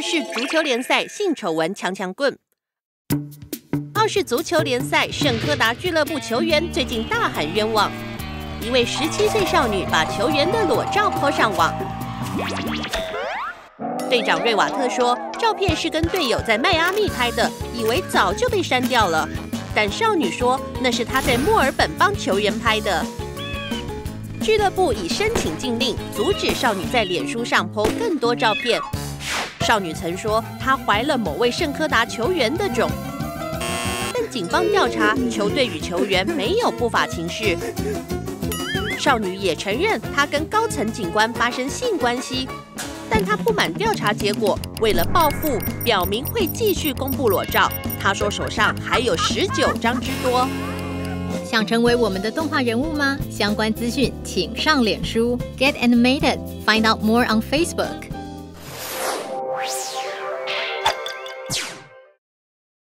澳式足球联赛性丑闻强强棍。澳式足球联赛圣哥达俱乐部球员最近大喊冤枉，一位17岁少女把球员的裸照po上网。队长瑞瓦特说，照片是跟队友在迈阿密拍的，以为早就被删掉了，但少女说那是她在墨尔本帮球员拍的。 俱乐部已申请禁令，阻止少女在脸书上po更多照片。少女曾说她怀了某位圣科达球员的种，但警方调查，球队与球员没有不法情事。少女也承认她跟高层警官发生性关系，但她不满调查结果，为了报复，表明会继续公布裸照。她说手上还有19张之多。 想成为我们的动画人物吗？相关资讯请上脸书 Get Animated, find out more on Facebook.